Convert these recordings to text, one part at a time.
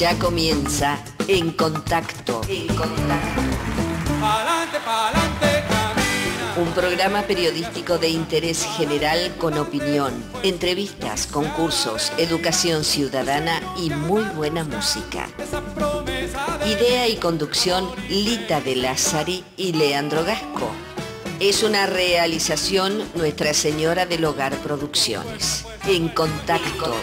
Ya comienza En Contacto. En Contacto. Pa'lante, pa'lante, camina. Un programa periodístico de interés general con opinión, entrevistas, concursos, educación ciudadana y muy buena música. Idea y conducción Lita de Lazzari y Leandro Gasco. Es una realización Nuestra Señora del Hogar Producciones. En Contacto.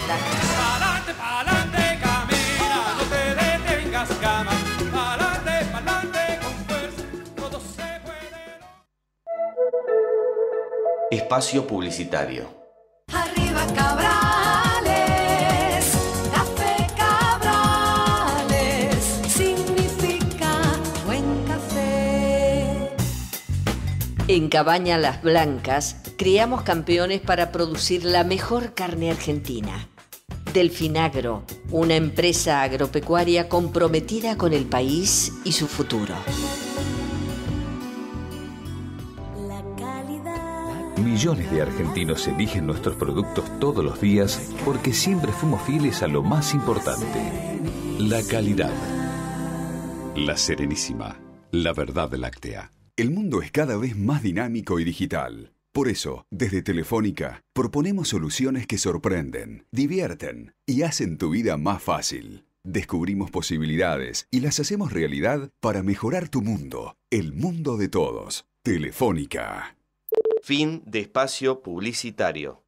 Espacio publicitario. Arriba Cabrales, café Cabrales, significa buen café. En Cabaña Las Blancas, criamos campeones para producir la mejor carne argentina. Delfinagro, una empresa agropecuaria comprometida con el país y su futuro. Millones de argentinos eligen nuestros productos todos los días porque siempre fuimos fieles a lo más importante, la calidad. La Serenísima, la verdad láctea. El mundo es cada vez más dinámico y digital. Por eso, desde Telefónica, proponemos soluciones que sorprenden, divierten y hacen tu vida más fácil. Descubrimos posibilidades y las hacemos realidad para mejorar tu mundo, el mundo de todos. Telefónica. Fin de espacio publicitario.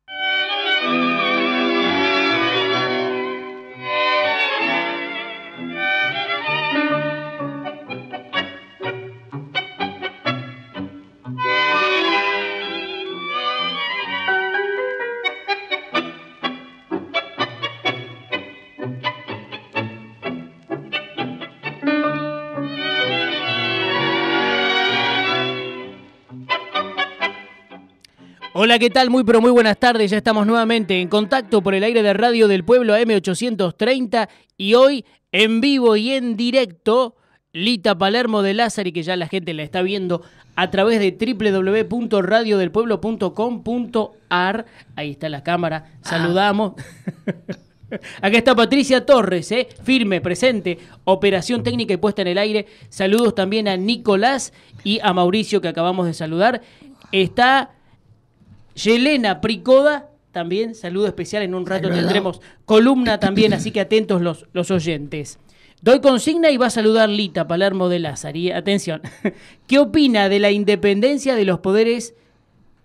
Hola, ¿qué tal? Muy pero muy buenas tardes. Ya estamos nuevamente en contacto por el aire de Radio del Pueblo AM830 y hoy en vivo y en directo Lita Palmero de Lazzari, que ya la gente la está viendo a través de www.radiodelpueblo.com.ar. Ahí está la cámara. Saludamos. Acá está Patricia Torres, firme, presente, operación técnica y puesta en el aire. Saludos también a Nicolás y a Mauricio, que acabamos de saludar. Está Yelena Pricoda, también saludo especial, en un rato tendremos columna también, así que atentos los oyentes. Doy consigna y va a saludar Lita Palmero de Lazzari. Atención, ¿qué opina de la independencia de los poderes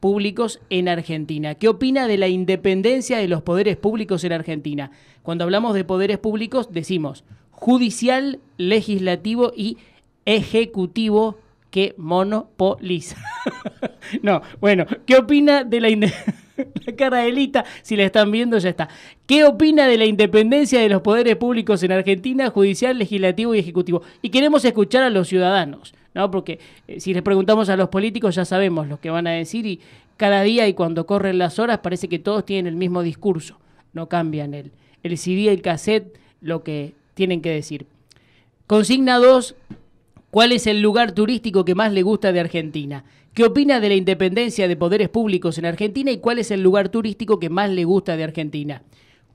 públicos en Argentina? ¿Qué opina de la independencia de los poderes públicos en Argentina? Cuando hablamos de poderes públicos decimos judicial, legislativo y ejecutivo, que monopoliza. No, bueno, ¿qué opina de la cara de Lita? Si la están viendo, ya está. ¿Qué opina de la independencia de los poderes públicos en Argentina, judicial, legislativo y ejecutivo? Y queremos escuchar a los ciudadanos, ¿no? Porque si les preguntamos a los políticos ya sabemos lo que van a decir, y cada día y cuando corren las horas parece que todos tienen el mismo discurso. No cambian el CD, el cassette, lo que tienen que decir. Consigna 2. ¿Cuál es el lugar turístico que más le gusta de Argentina? ¿Qué opina de la independencia de poderes públicos en Argentina y cuál es el lugar turístico que más le gusta de Argentina?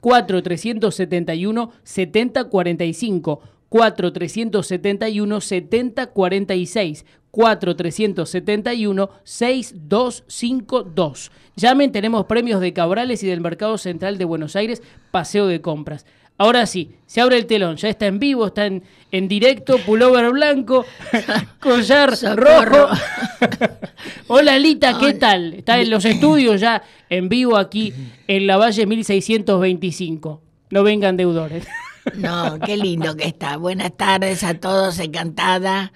4371-7045, 4371-7046, 4371-6252. Llamen, tenemos premios de Cabrales y del Mercado Central de Buenos Aires, Paseo de Compras. Ahora sí, se abre el telón, ya está en vivo, está en directo, pullover blanco, collar rojo. Hola Lita, ¿qué tal? Está en los estudios ya en vivo aquí en la Valle 1625. No vengan deudores. No, qué lindo que está. Buenas tardes a todos, encantada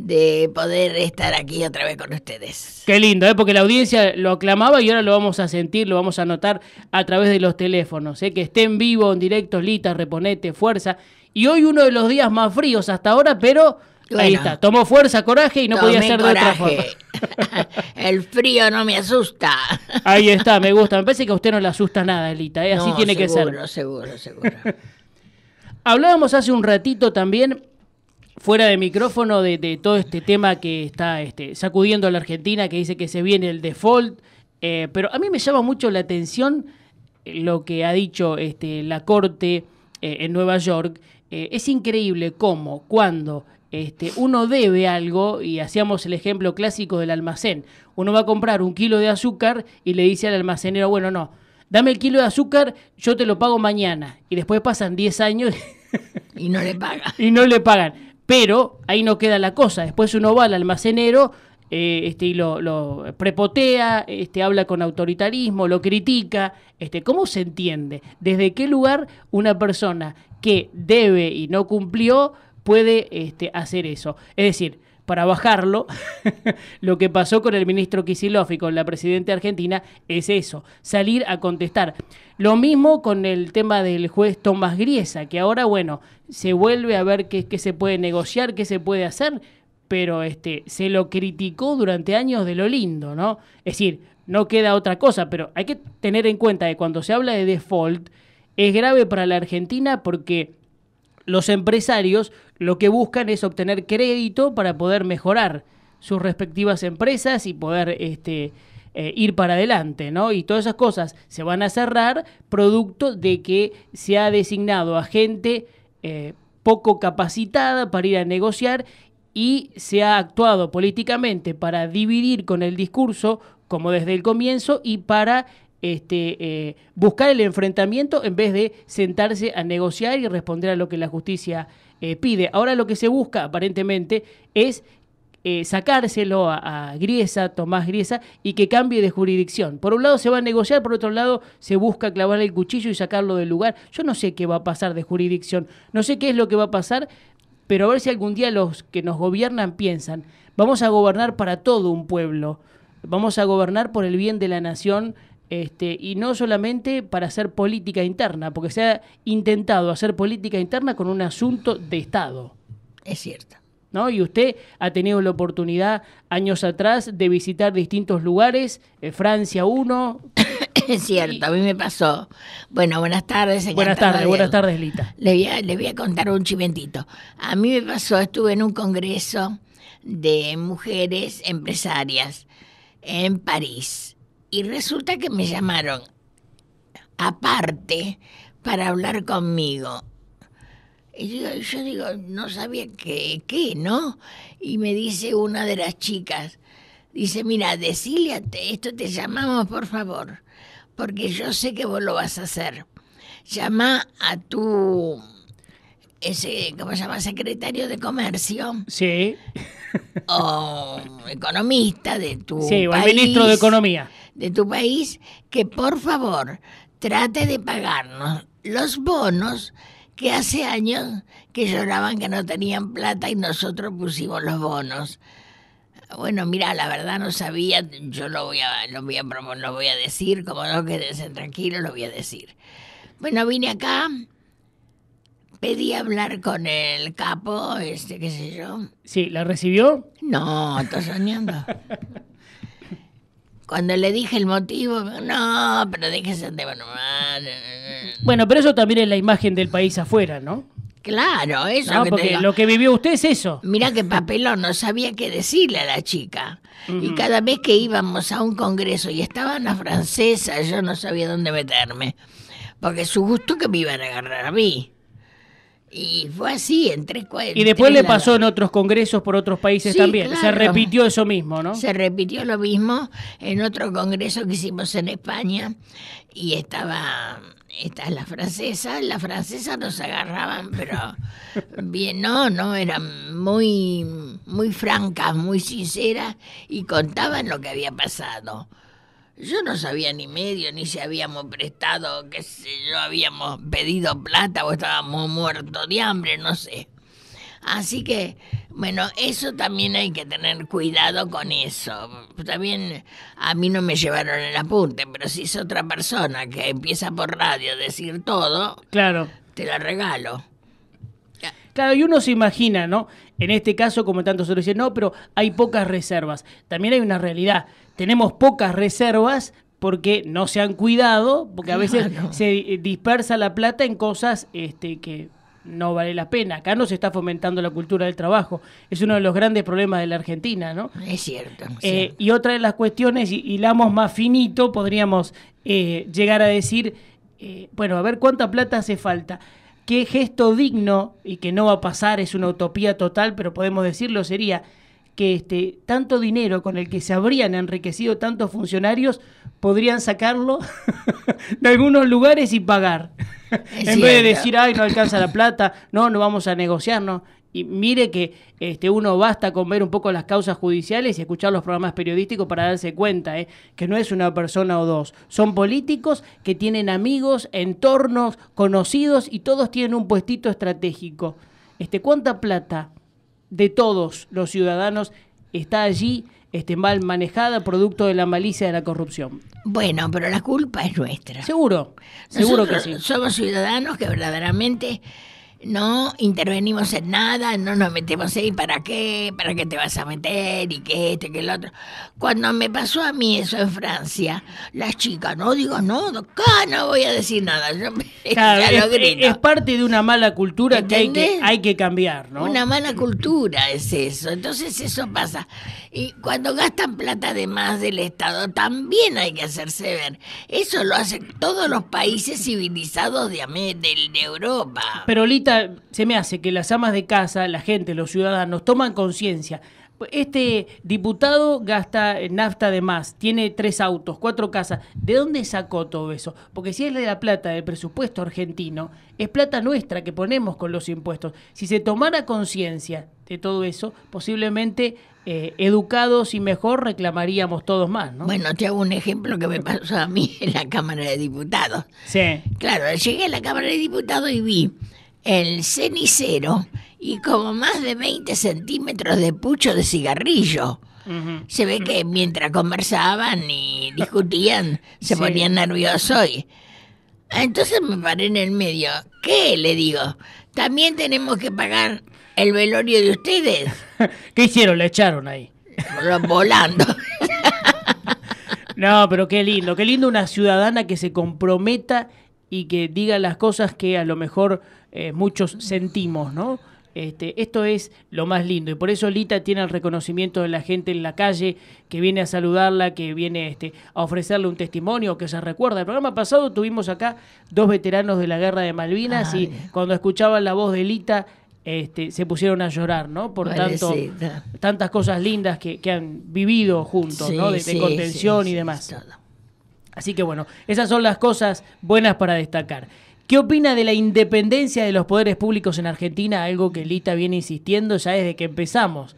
de poder estar aquí otra vez con ustedes. Qué lindo, porque la audiencia lo aclamaba y ahora lo vamos a sentir, lo vamos a notar a través de los teléfonos, que esté en vivo, en directo. Lita, reponete, fuerza. Y hoy uno de los días más fríos hasta ahora, pero bueno, ahí está, tomó fuerza, coraje y no podía ser de otra forma. El frío no me asusta. Ahí está, me gusta. Me parece que a usted no le asusta nada, Lita, así no, tiene que ser. Seguro. Hablábamos hace un ratito también fuera de micrófono de todo este tema que está sacudiendo a la Argentina, que dice que se viene el default, pero a mí me llama mucho la atención lo que ha dicho la Corte en Nueva York, es increíble cómo, cuando uno debe algo, y hacíamos el ejemplo clásico del almacén, uno va a comprar un kilo de azúcar y le dice al almacenero, bueno, no, dame el kilo de azúcar, yo te lo pago mañana. Y después pasan 10 años y no le pagan. Y no le pagan. Pero ahí no queda la cosa. Después uno va al almacenero y lo prepotea, habla con autoritarismo, lo critica. ¿Cómo se entiende? ¿Desde qué lugar una persona que debe y no cumplió puede hacer eso? Es decir, para bajarlo, lo que pasó con el ministro Kicillof y con la presidenta argentina es eso, salir a contestar. Lo mismo con el tema del juez Tomás Griesa, que ahora, bueno, se vuelve a ver qué se puede negociar, qué se puede hacer, pero se lo criticó durante años de lo lindo, ¿no? Es decir, no queda otra cosa, pero hay que tener en cuenta que cuando se habla de default, es grave para la Argentina porque los empresarios lo que buscan es obtener crédito para poder mejorar sus respectivas empresas y poder ir para adelante, ¿no? Y todas esas cosas se van a cerrar producto de que se ha designado a gente poco capacitada para ir a negociar y se ha actuado políticamente para dividir con el discurso, como desde el comienzo, y para buscar el enfrentamiento en vez de sentarse a negociar y responder a lo que la justicia pide. Ahora lo que se busca aparentemente es sacárselo a Griesa, Tomás Griesa, y que cambie de jurisdicción. Por un lado se va a negociar, por otro lado se busca clavar el cuchillo y sacarlo del lugar. Yo no sé qué va a pasar de jurisdicción, no sé qué es lo que va a pasar, pero a ver si algún día los que nos gobiernan piensan, vamos a gobernar para todo un pueblo, vamos a gobernar por el bien de la nación, y no solamente para hacer política interna, porque se ha intentado hacer política interna con un asunto de Estado. Es cierto, ¿no? Y usted ha tenido la oportunidad años atrás de visitar distintos lugares, Francia uno. Es cierto, y a mí me pasó. Bueno, buenas tardes. Buenas tardes, Lita. Le voy a contar un chimentito. A mí me pasó, estuve en un congreso de mujeres empresarias en París. Y resulta que me llamaron aparte para hablar conmigo. Y yo digo, no sabía qué, ¿no? Y me dice una de las chicas, dice, mira, decile esto, te llamamos por favor, porque yo sé que vos lo vas a hacer. Llama a tu, ¿cómo se llama? Secretario de Comercio. Sí. O economista de tu país. Sí, o el ministro de Economía de tu país, que por favor trate de pagarnos los bonos que hace años que lloraban que no tenían plata y nosotros pusimos los bonos. Bueno, mira, la verdad no sabía, yo lo voy a decir, como no quédense tranquilos, lo voy a decir. Bueno, vine acá, pedí hablar con el capo, qué sé yo. Sí, ¿la recibió? No, estoy soñando. Cuando le dije el motivo, no, pero déjese de bromar. Bueno, pero eso también es la imagen del país afuera, ¿no? Claro, eso. No, que porque te digo, lo que vivió usted es eso. Mirá qué papelón, no sabía qué decirle a la chica. Uh-huh. Y cada vez que íbamos a un congreso y estaban las francesas, yo no sabía dónde meterme. Porque su gusto que me iban a agarrar a mí. Y fue así, en tres cuadros. Y después le pasó en otros congresos por otros países, sí, también. Claro. Se repitió eso mismo, ¿no? Se repitió lo mismo en otro congreso que hicimos en España. Y estaba la francesa. Las francesas nos agarraban, pero bien, no, eran muy, muy francas, muy sinceras. Y contaban lo que había pasado. Yo no sabía ni medio, ni si habíamos prestado, qué sé yo, habíamos pedido plata o estábamos muertos de hambre, no sé. Así que, bueno, eso también hay que tener cuidado con eso. También a mí no me llevaron el apunte, pero si es otra persona que empieza por radio a decir todo, claro, te la regalo. Claro, y uno se imagina, ¿no? En este caso, como tantos otros dicen, no, pero hay pocas reservas. También hay una realidad. Tenemos pocas reservas porque no se han cuidado, porque a veces se dispersa la plata en cosas que no vale la pena. Acá no se está fomentando la cultura del trabajo. Es uno de los grandes problemas de la Argentina, ¿no? Es cierto. Es cierto. Y otra de las cuestiones, y hilamos más finito, podríamos llegar a decir, bueno, a ver cuánta plata hace falta. Qué gesto digno, y que no va a pasar, es una utopía total, pero podemos decirlo, sería que tanto dinero con el que se habrían enriquecido tantos funcionarios, podrían sacarlo de algunos lugares y pagar. En vez de decir, ay, no alcanza la plata, no vamos a negociarnos. Y mire que uno basta con ver un poco las causas judiciales y escuchar los programas periodísticos para darse cuenta que no es una persona o dos. Son políticos que tienen amigos, entornos, conocidos, y todos tienen un puestito estratégico. ¿Cuánta plata de todos los ciudadanos está allí mal manejada, producto de la malicia de la corrupción? Bueno, pero la culpa es nuestra. Seguro, seguro que sí. Somos ciudadanos que verdaderamente no intervenimos en nada, no nos metemos ahí. ¿Para qué te vas a meter? Y que esto, que el otro. Cuando me pasó a mí eso en Francia, las chicas, no digo, no, acá no voy a decir nada. Yo lo grito. Es parte de una mala cultura que hay que cambiar, ¿no? Una mala cultura es eso. Entonces eso pasa. Y cuando gastan plata de más del Estado, también hay que hacerse ver. Eso lo hacen todos los países civilizados de Europa. Pero Lita, se me hace que las amas de casa, la gente, los ciudadanos, toman conciencia. Este diputado gasta nafta de más, tiene 3 autos, 4 casas. ¿De dónde sacó todo eso? Porque si es de la plata del presupuesto argentino, es plata nuestra que ponemos con los impuestos. Si se tomara conciencia de todo eso, posiblemente educados y mejor reclamaríamos todos más, ¿no? Bueno, te hago un ejemplo que me pasó a mí en la Cámara de Diputados. Sí. Claro, llegué a la Cámara de Diputados y vi el cenicero y como más de 20 centímetros de pucho de cigarrillo. Uh-huh. Se ve que mientras conversaban y discutían, se ponían nerviosos. Entonces me paré en el medio. ¿Qué? Le digo. ¿También tenemos que pagar el velorio de ustedes? ¿Qué hicieron? La echaron ahí. Volando. No, pero qué lindo. Qué lindo una ciudadana que se comprometa y que diga las cosas que a lo mejor muchos sentimos, ¿no? Esto es lo más lindo, y por eso Lita tiene el reconocimiento de la gente en la calle, que viene a saludarla, que viene a ofrecerle un testimonio, que se recuerda. El programa pasado tuvimos acá 2 veteranos de la Guerra de Malvinas. Ay. Y cuando escuchaban la voz de Lita se pusieron a llorar, ¿no? Por tantas cosas lindas que han vivido juntos, ¿no? De contención y demás. Así que bueno, esas son las cosas buenas para destacar. ¿Qué opina de la independencia de los poderes públicos en Argentina? Algo que Lita viene insistiendo ya desde que empezamos.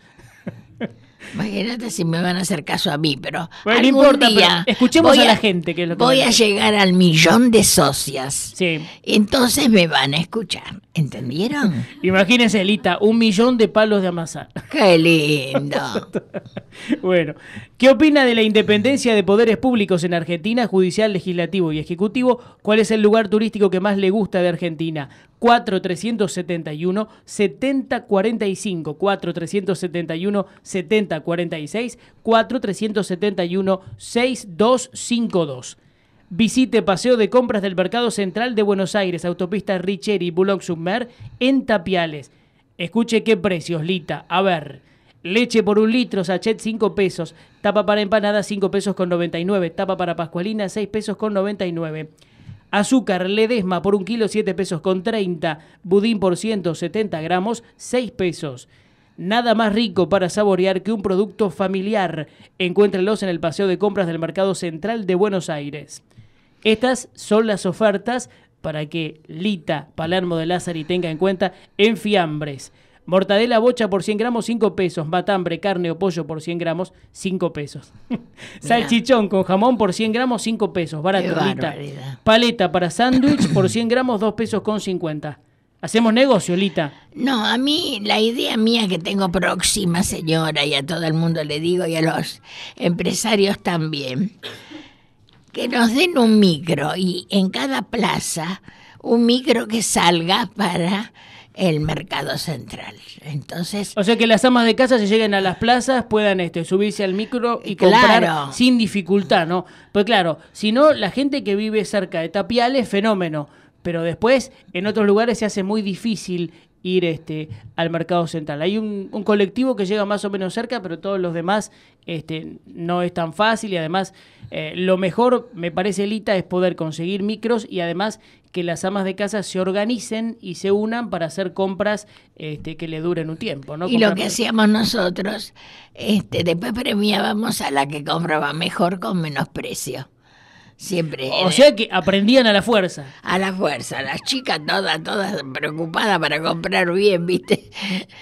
Imagínate si me van a hacer caso a mí, pero bueno, no importa, día pero escuchemos a la gente. Que es lo que voy a llegar al 1.000.000 de socias. Sí. Entonces me van a escuchar, ¿entendieron? Imagínense, Lita, 1.000.000 de palos de amasar. ¡Qué lindo! Bueno, ¿qué opina de la independencia de poderes públicos en Argentina, judicial, legislativo y ejecutivo? ¿Cuál es el lugar turístico que más le gusta de Argentina? 4371-7045, 4371-7046, 4371-6252. Visite Paseo de Compras del Mercado Central de Buenos Aires, Autopista Richeri Bullock Submar, en Tapiales. Escuche qué precios, Lita. A ver, leche por 1 litro, sachet 5 pesos, tapa para empanadas 5 pesos con 99, tapa para pascualina 6 pesos con 99. Azúcar Ledesma por 1 kilo, 7 pesos con 30. Budín por 170 gramos, 6 pesos. Nada más rico para saborear que un producto familiar. Encuéntrelos en el Paseo de Compras del Mercado Central de Buenos Aires. Estas son las ofertas para que Lita Palmero de Lazzari tenga en cuenta en Fiambres. Mortadela bocha por 100 gramos, 5 pesos. Matambre, carne o pollo por 100 gramos, 5 pesos. Mirá. Salchichón con jamón por 100 gramos, 5 pesos. Barato. Paleta para sándwich por 100 gramos, 2 pesos con 50. ¿Hacemos negocio, Lita? No, a mí, la idea mía que tengo próxima, señora, y a todo el mundo le digo, y a los empresarios también, que nos den un micro, y en cada plaza, un micro que salga para el Mercado Central. Entonces, o sea, que las amas de casa se lleguen a las plazas, puedan subirse al micro y comprar sin dificultad, ¿no? Pues claro, si no, la gente que vive cerca de Tapiales, fenómeno. Pero después, en otros lugares se hace muy difícil ir al Mercado Central. Hay un colectivo que llega más o menos cerca, pero todos los demás no es tan fácil, y además lo mejor, me parece, Lita, es poder conseguir micros y además que las amas de casa se organicen y se unan para hacer compras que le duren un tiempo, ¿no? Y lo que hacíamos nosotros, después premiábamos a la que compraba mejor con menos precio. Siempre. O sea que aprendían a la fuerza. A la fuerza, las chicas todas preocupadas para comprar bien, ¿viste?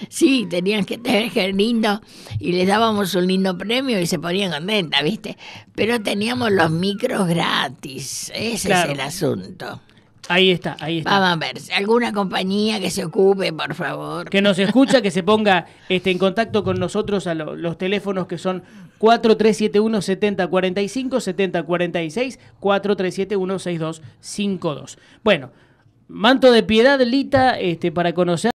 Sí, tenían que tener que lindo y les dábamos un lindo premio y se ponían contentas, ¿viste? Pero teníamos los micros gratis, ese claro. Es el asunto. Ahí está. Vamos a ver, alguna compañía que se ocupe, por favor. Que nos escucha, que se ponga en contacto con nosotros a los teléfonos que son 4371-7045, 7046, 4371-6252. Bueno, manto de piedad, Lita, para conocer...